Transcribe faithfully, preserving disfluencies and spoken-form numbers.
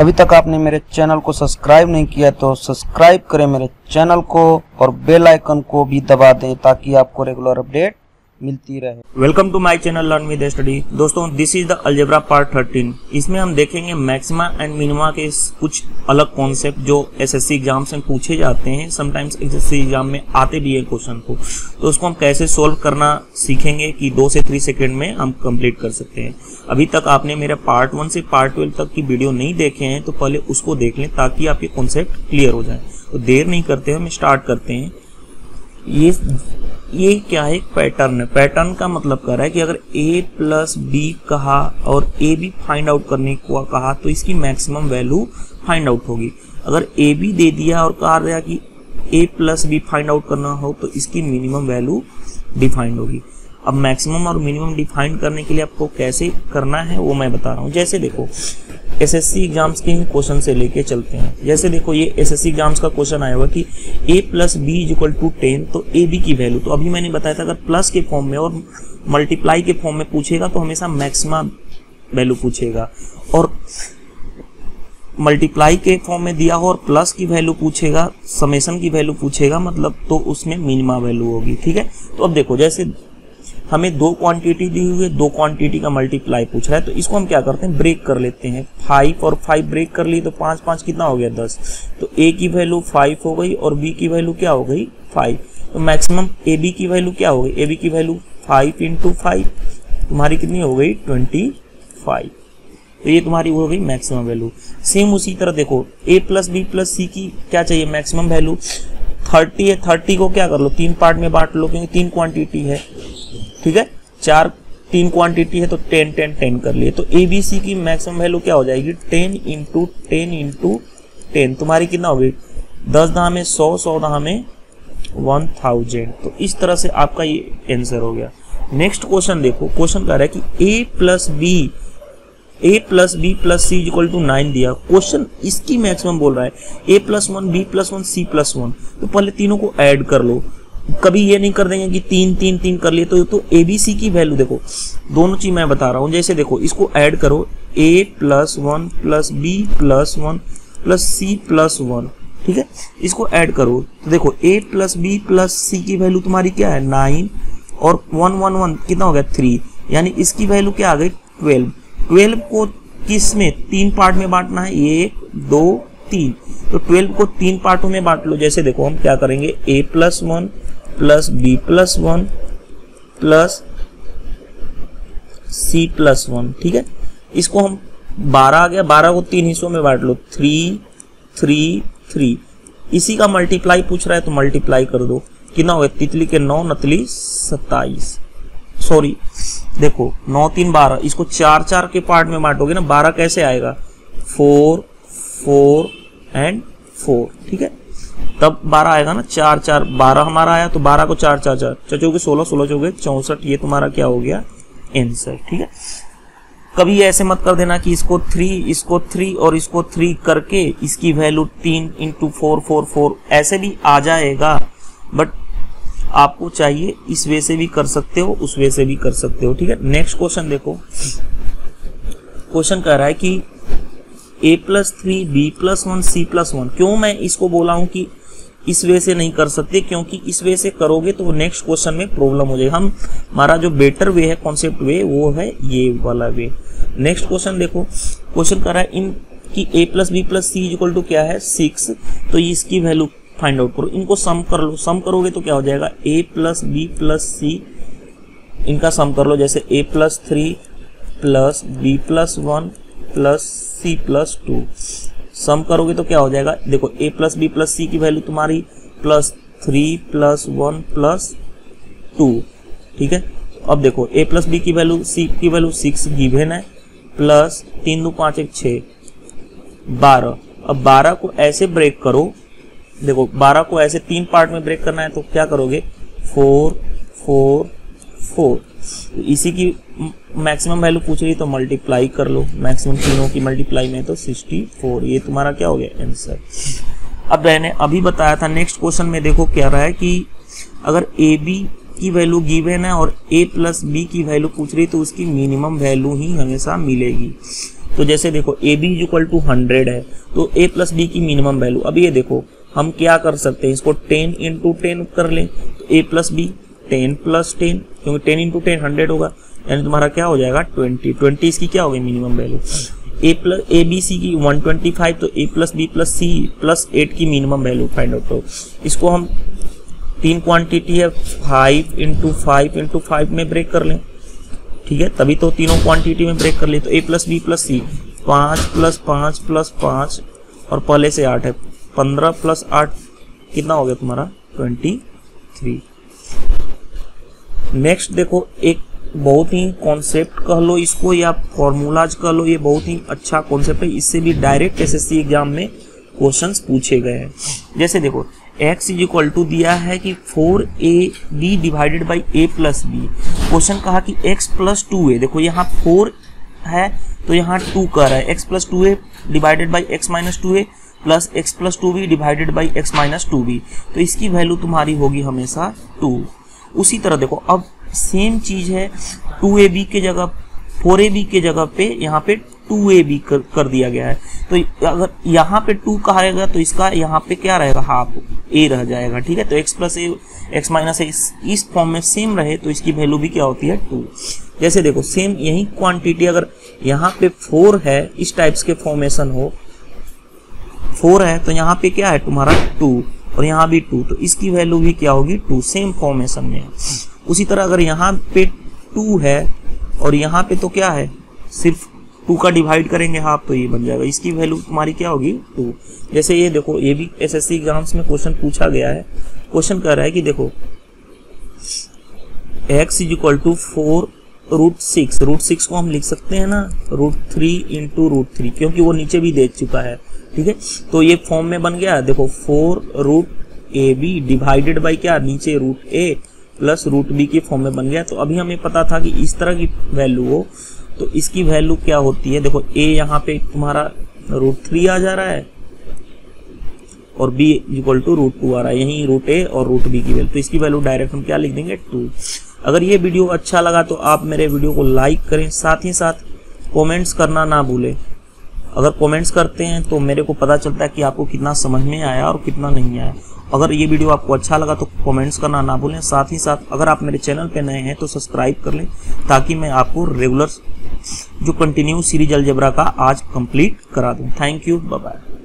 अभी तक आपने मेरे चैनल को सब्सक्राइब नहीं किया तो सब्सक्राइब करें मेरे चैनल को और बेल आइकन को भी दबा दें ताकि आपको रेगुलर अपडेट मिलती रहे। Welcome to my channel learn with study. दोस्तों, this is the algebra part thirteen. इसमें हम देखेंगे मैक्सिमा एंड मिनिमा के कुछ अलग कॉन्सेप्ट जो एसएससी एग्जाम से पूछे जाते हैं, समटाइम्स एसएससी एग्जाम में आते भी है क्वेश्चन को, तो उसको हम कैसे सोल्व करना सीखेंगे कि दो से थ्री सेकेंड में हम कंप्लीट कर सकते हैं। अभी तक आपने मेरा पार्ट वन से पार्ट ट्वेल्व तक की वीडियो नहीं देखे हैं तो पहले उसको देख लें ताकि आपके कॉन्सेप्ट क्लियर हो जाए। तो देर नहीं करते हम स्टार्ट करते हैं। ये ये क्या है? पैटर्न है। पैटर्न का मतलब कह रहा है कि अगर a प्लस बी कहा और a भी फाइंड आउट करने को कहा तो इसकी मैक्सिमम वैल्यू फाइंड आउट होगी। अगर a भी दे दिया और कहा गया कि a plus B find out करना हो तो इसकी मिनिमम वैल्यू डिफाइंड होगी। अब मैक्सिमम और मिनिमम डिफाइन करने के लिए आपको कैसे करना है वो मैं बता रहा हूँ। जैसे देखो एसएससी एग्जाम्स के ही क्वेश्चन से लेके चलते हैं। जैसे देखो ये एसएससी एग्जाम्स का क्वेश्चन आया हुआ कि a plus B is equal to ten, तो ए बी की वैल्यू तो अभी मैंने बताया था अगर प्लस के फॉर्म में और मल्टीप्लाई के फॉर्म में पूछेगा तो हमेशा मैक्सिमा वैल्यू पूछेगा, और मल्टीप्लाई के फॉर्म में दिया हो और प्लस की वैल्यू पूछेगा, समेशन की वैल्यू पूछेगा मतलब, तो उसमें मिनिमा वैल्यू होगी। ठीक है, तो अब देखो जैसे हमें दो क्वांटिटी दी हुई है, दो क्वांटिटी का मल्टीप्लाई पूछ रहा है तो इसको हम क्या करते हैं, ब्रेक कर लेते हैं। फाइव और फाइव ब्रेक कर ली तो पाँच पाँच कितना हो गया, दस। तो ए की वैल्यू फाइव हो गई और बी की वैल्यू क्या हो गई, फाइव। तो मैक्सिमम ए बी की वैल्यू क्या हो गई, ए बी की वैल्यू फाइव इंटू फाइव तुम्हारी कितनी हो गई, ट्वेंटी फाइव। तो ये तुम्हारी हो गई मैक्सिमम वैल्यू। सेम उसी तरह देखो A plus B plus C की क्या चाहिए, मैक्सिमम वैल्यू थर्टी है। थर्टी को क्या कर लो, तीन पार्ट में बांट लो क्योंकि तीन क्वांटिटी है। ठीक है, चार तीन क्वांटिटी है तो टेन टेन टेन कर लिए तो ए बी सी की मैक्सिमम वैल्यू क्या हो जाएगी, ten into ten into ten तुम्हारी कितना हो गई, दस दहा में सौ, सौ दहा में वन थाउजेंड। तो इस तरह से आपका ये आंसर हो गया। नेक्स्ट क्वेश्चन देखो, क्वेश्चन कह रहा है कि A plus B A plus B plus C equal to nine दिया, क्वेश्चन इसकी मैक्सिमम बोल रहा है A plus one B plus one C plus one, तो पहले तीनों को ऐड कर लो। कभी ये नहीं कर देंगे कि तीन तीन तीन कर लिए तो तो ए बी सी की वैल्यू देखो दोनों चीज मैं बता रहा हूँ। जैसे देखो इसको ऐड करो a plus one plus B plus one plus C plus one. ठीक है, इसको ऐड करो तो देखो a plus B plus C की वैल्यू तुम्हारी क्या है, नाइन और वन वन वन कितना हो गया, थ्री, यानी इसकी वैल्यू क्या आ गई, ट्वेल्व। ट्वेल्व को किस में, तीन पार्ट में बांटना है, एक दो तीन, तो ट्वेल्व को तीन पार्टों में बांट लो। जैसे देखो हम क्या करेंगे a plus one plus B plus one plus C plus one. ठीक है, इसको हम बारह आ गया, बारह को तीन हिस्सों में बांट लो, थ्री थ्री थ्री। इसी का मल्टीप्लाई पूछ रहा है तो मल्टीप्लाई कर दो, कितना हो गया, तितली के नौ नतली सत्ताईस, सॉरी देखो नौ तीन बारह, इसको चार चार के पार्ट में बांटोगे ना, बारह कैसे आएगा, फोर फोर एंड फोर। ठीक है, तब बारह आएगा ना, चार चार बारह हमारा आया तो बारह को चार चार चार चौके सोलह, सोलह चौके चौसठ, ये तुम्हारा क्या हो गया आंसर। ठीक है, कभी ऐसे मत कर देना कि इसको थ्री इसको थ्री और इसको थ्री करके इसकी वैल्यू तीन इंटू फोर फोर फोर, ऐसे भी आ जाएगा बट आपको चाहिए इस वे से भी कर सकते हो उस वे से भी कर सकते हो। ठीक है, नेक्स्ट क्वेश्चन देखो, क्वेश्चन कह रहा है कि A plus three B plus one C plus one. क्यों मैं इसको बोला हूं कि इस वे से नहीं कर सकते, क्योंकि इस वे से करोगे तो नेक्स्ट क्वेश्चन में प्रॉब्लम हो जाएगी। हम हमारा जो बेटर वे है कॉन्सेप्ट वे वो है ये वाला वे। नेक्स्ट क्वेश्चन देखो, क्वेश्चन कह रहा है इन कि A plus B plus C equal to क्या है, सिक्स, तो इसकी वैल्यू फाइंड आउट करो। इनको सम कर लो, सम करोगे तो क्या हो जाएगा, A plus B plus C इनका सम कर लो। जैसे A plus three plus B plus one plus C plus two, sum करोगे तो क्या हो जाएगा, देखो a plus B plus C की वैल्यू तुम्हारी plus three plus one plus two. ठीक है, अब देखो a प्लस बी की वैल्यू c की वैल्यू सिक्स गिवेन है, प्लस तीन दो पाँच एक छः बारह। अब बारह को ऐसे ब्रेक करो, देखो बारह को ऐसे तीन पार्ट में ब्रेक करना है तो क्या करोगे, फोर फोर फोर, इसी की मैक्सिमम वैल्यू पूछ रही है तो मल्टीप्लाई कर लो, मैक्सिमम तीनों की मल्टीप्लाई में तो सिक्सटी फोर, ये तुम्हारा क्या हो गया आंसर। अब मैंने अभी बताया था नेक्स्ट क्वेश्चन में देखो क्या रहा है कि अगर ए बी की वैल्यू गिवन है और a प्लस बी की वैल्यू पूछ रही है तो उसकी मिनिमम वैल्यू ही हमेशा मिलेगी। तो जैसे देखो A B is equal to hundred है तो ए प्लस बी की मिनिमम वैल्यू। अब ये देखो हम क्या कर सकते हैं, इसको टेन इंटू टेन कर लें तो A plus B ten plus ten, क्योंकि टेन इंटू टेन हंड्रेड होगा, यानी तुम्हारा क्या हो जाएगा ट्वेंटी। ट्वेंटी इसकी क्या होगी minimum value. A plus A B C की वन ट्वेंटी फाइव, तो A plus B plus C plus eight की मिनिमम वैल्यू फाइंड आउट हो। इसको हम तीन क्वांटिटी है five into five into five में ब्रेक कर लें, ठीक है, तभी तो तीनों क्वांटिटी में ब्रेक कर लें। तो A plus B plus C पाँच प्लस पाँच प्लस पाँच और पहले से आठ है, पंद्रह प्लस आठ कितना हो गया तुम्हारा ट्वेंटी थ्री। नेक्स्ट देखो एक बहुत ही कॉन्सेप्ट कह लो इसको या फॉर्मूलाज कह लो, ये बहुत ही अच्छा कॉन्सेप्ट है, इससे भी डायरेक्ट एसएससी एग्जाम में क्वेश्चंस पूछे गए हैं। जैसे देखो x इज इक्वल टू दिया है कि four A B divided by A plus B, question कहा कि x प्लस टू ए, देखो यहाँ फोर है तो यहाँ टू का रहा है, x plus two A divided by x minus two A plus x plus two B divided by x minus two B, तो इसकी वैल्यू तुम्हारी होगी हमेशा टू। उसी तरह देखो अब सेम चीज़ है, टू ए बी के जगह फोर ए बी के जगह पे यहाँ पे टू ए बी कर, कर दिया गया है, तो अगर यहाँ पे टू कहा रहेगा तो इसका यहाँ पे क्या रहेगा हाफ ए रह जाएगा, ठीक है। तो x plus A x minus A इस फॉर्म में सेम रहे तो इसकी वैल्यू भी क्या होती है टू। जैसे देखो सेम यही क्वांटिटी अगर यहाँ पे फोर है, इस टाइप्स के फॉर्मेशन हो, फोर है तो यहाँ पे क्या है तुम्हारा टू और यहाँ भी टू, तो इसकी वैल्यू भी क्या होगी टू, सेम फॉर्मेशन में है। उसी तरह अगर यहाँ पे टू है और यहाँ पे तो क्या है सिर्फ टू का डिवाइड करेंगे हाफ तो ये बन जाएगा, इसकी वैल्यू तुम्हारी क्या होगी टू। जैसे ये देखो ये भी एसएससी एग्जाम्स में क्वेश्चन पूछा गया है, क्वेश्चन कह रहा है कि देखो x is equal to four root six, root six को हम लिख सकते हैं ना root three into root three, क्योंकि वो नीचे भी देख चुका है, ठीक है। तो ये फॉर्म में बन गया देखो four root A B divided by क्या नीचे root A plus root B के फॉर्म में बन गया। तो अभी हमें पता था कि इस तरह की वैल्यू हो तो इसकी वैल्यू क्या होती है, देखो a यहाँ पे तुम्हारा रूट थ्री आ जा रहा है और b equal to root two आ रहा है, यहीं रूट a और रूट b की वैल्यू, तो इसकी वैल्यू डायरेक्ट हम क्या लिख देंगे टू। अगर ये वीडियो अच्छा लगा तो आप मेरे वीडियो को लाइक करें, साथ ही साथ कॉमेंट्स करना ना भूलें। अगर कॉमेंट्स करते हैं तो मेरे को पता चलता है कि आपको कितना समझ में आया और कितना नहीं आया। अगर ये वीडियो आपको अच्छा लगा तो कमेंट्स करना ना भूलें, साथ ही साथ अगर आप मेरे चैनल पे नए हैं तो सब्सक्राइब कर लें ताकि मैं आपको रेगुलर जो कंटिन्यू सीरीज अलजेब्रा का आज कंप्लीट करा दूं। Thank you, bye bye.